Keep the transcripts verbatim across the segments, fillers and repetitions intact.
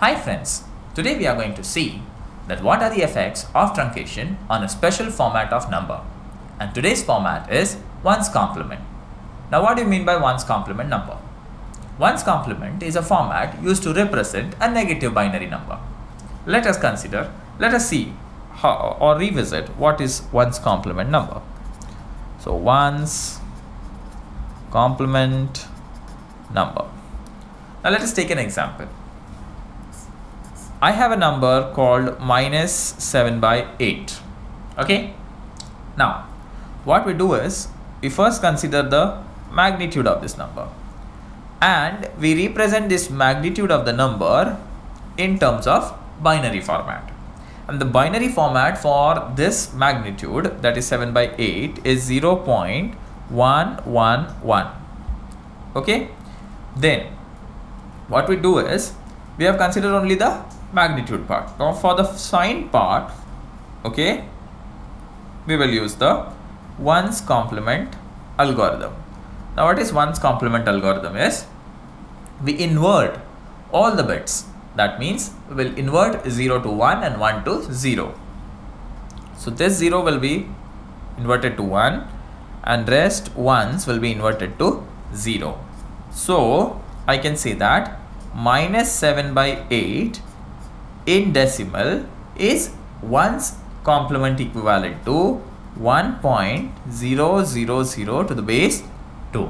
Hi friends, today we are going to see that what are the effects of truncation on a special format of number, and today's format is one's complement. Now what do you mean by one's complement number? One's complement is a format used to represent a negative binary number. Let us consider, let us see how, or revisit what is one's complement number. So one's complement number. Now let us take an example. I have a number called minus seven by eight. Okay. Now, what we do is we first consider the magnitude of this number, and we represent this magnitude of the number in terms of binary format. And the binary format for this magnitude, that is seven by eight, is zero point one one one. Okay. Then what we do is we have considered only the magnitude part. Now for the sign part, okay, we will use the one's complement algorithm. Now what is one's complement algorithm is, we invert all the bits. That means we will invert zero to one and one to zero. So this zero will be inverted to one and rest ones will be inverted to zero. So I can say that minus seven by eight in decimal is one's complement equivalent to one point zero zero zero to the base two.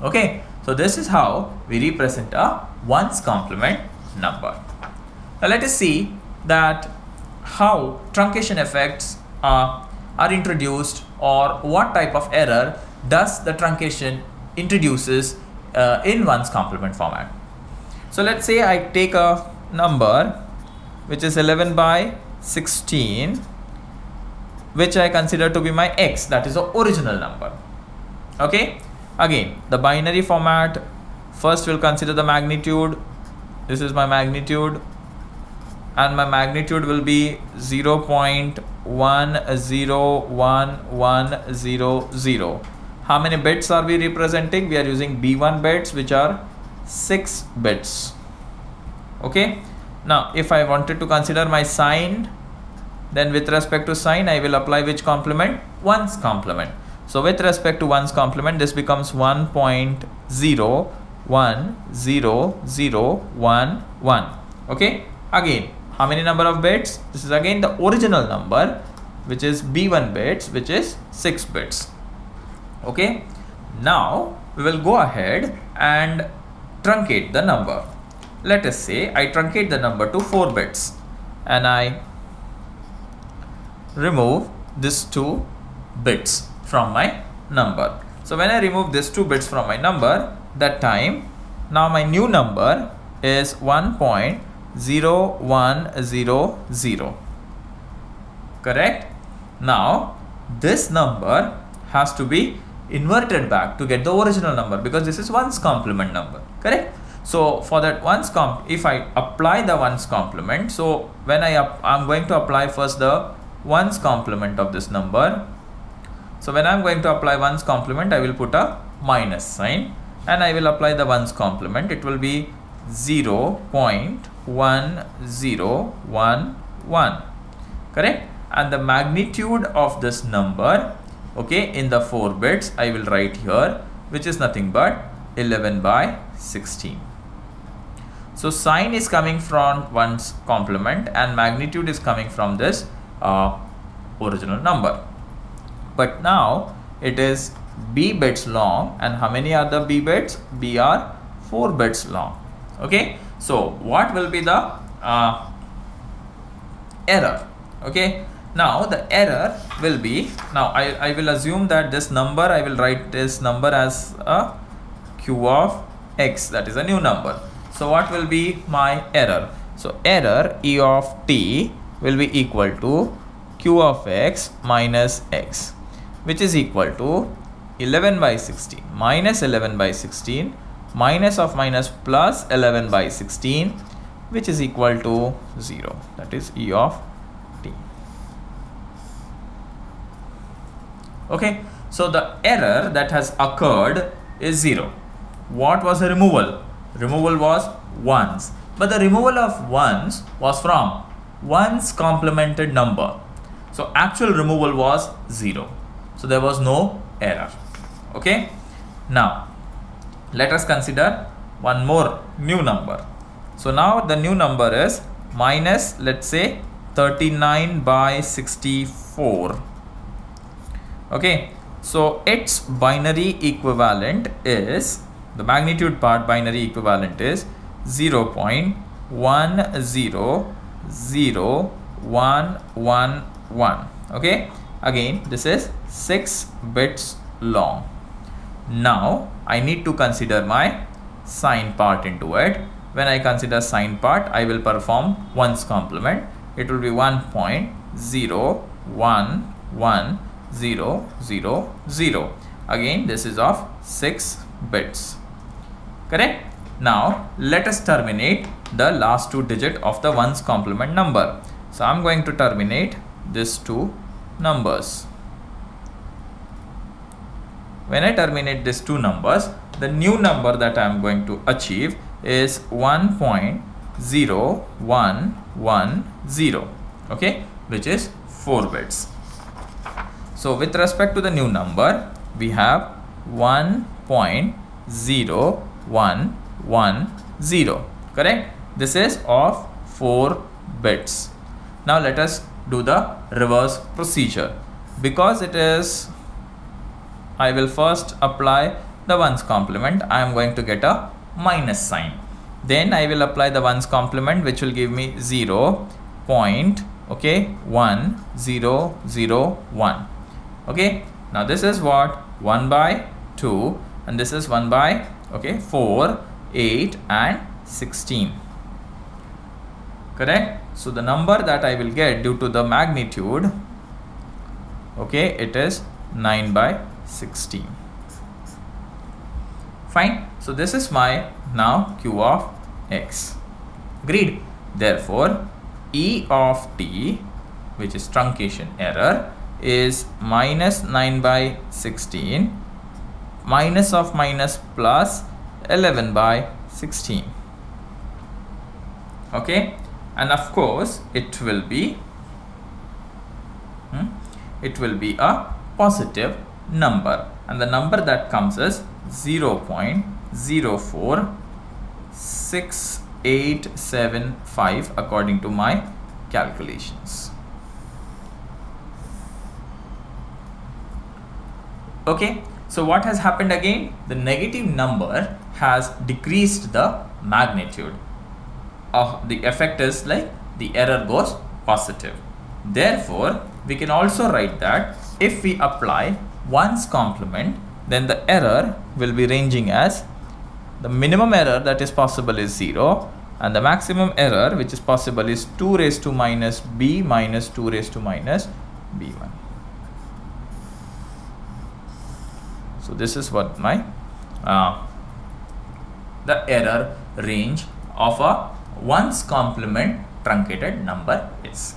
Okay, so this is how we represent a one's complement number. Now let us see that how truncation effects uh, are introduced, or what type of error does the truncation introduces uh, in one's complement format. So let's say I take a number which is eleven by sixteen, which I consider to be my x, that is the original number. Okay, again the binary format, first we'll consider the magnitude. This is my magnitude, and my magnitude will be zero point one zero one one zero zero. How many bits are we representing? We are using B one bits, which are six bits. Okay. Now, if I wanted to consider my sign, then with respect to sign, I will apply which complement? One's complement. So with respect to one's complement, this becomes one point zero one zero zero one one. Okay. Again, how many number of bits? This is again the original number, which is B one bits, which is six bits. Okay. Now we will go ahead and truncate the number. Let us say I truncate the number to four bits and I remove this two bits from my number. So when I remove this two bits from my number, that time now my new number is one point zero one zero zero. Correct? Now this number has to be inverted back to get the original number, because this is one's complement number. Correct? So for that one's comp, if I apply the one's complement, so when I up, I'm going to apply first the one's complement of this number. So when I'm going to apply one's complement, I will put a minus sign and I will apply the one's complement. It will be zero point one zero one one. Correct? And the magnitude of this number, okay, in the four bits, I will write here, which is nothing but eleven by sixteen. So sign is coming from one's complement and magnitude is coming from this uh, original number. But now it is b bits long, and how many are the b bits? B are four bits long. Okay. So what will be the uh, error? Okay. Now the error will be, now I, I will assume that this number, I will write this number as a q of x, that is a new number. So what will be my error? So error e of t will be equal to q of x minus x, which is equal to eleven by sixteen minus eleven by sixteen minus of minus plus eleven by sixteen, which is equal to zero. That is e of t. Okay. So the error that has occurred is zero. What was the removal? Removal was ones. but the removal of ones was from one's complemented number. So actual removal was zero. So there was no error. Okay. Now let us consider one more new number. So now the new number is minus, let's say, thirty-nine by sixty-four. Okay. So its binary equivalent is, the magnitude part binary equivalent is zero point one zero zero one one one. Okay. Again, this is six bits long. Now I need to consider my sign part into it. When I consider sign part, I will perform one's complement. It will be one point zero one one zero zero zero. Again, this is of six bits. Correct? Now let us terminate the last two digits of the one's complement number. So I'm going to terminate these two numbers. When I terminate these two numbers, the new number that I am going to achieve is one point zero one one zero, okay, which is four bits. So with respect to the new number, we have one point zero one one zero, correct? This is of four bits. Now let us do the reverse procedure. Because it is, I will first apply the one's complement. I am going to get a minus sign. Then I will apply the one's complement, which will give me zero point one zero zero one. Okay. Now this is what? one by two, and this is one by, okay, four, eight and sixteen. Correct? So the number that I will get due to the magnitude, okay, it is nine by sixteen. Fine. So this is my now q of x. Agreed. Therefore, e of t, which is truncation error, is minus nine by sixteen minus of minus plus eleven by sixteen. Okay. And of course, it will be, hmm, it will be a positive number, and the number that comes is zero point zero four six eight seven five according to my calculations. Okay, so what has happened again? The negative number has decreased the magnitude. Uh, the effect is like the error goes positive. Therefore, we can also write that if we apply one's complement, then the error will be ranging as, the minimum error that is possible is zero, and the maximum error which is possible is two raised to minus b minus two raised to minus b one. So this is what my uh, the error range of a one's complement truncated number is.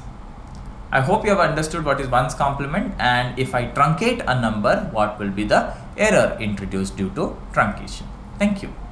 I hope you have understood what is one's complement, and if I truncate a number, what will be the error introduced due to truncation. Thank you.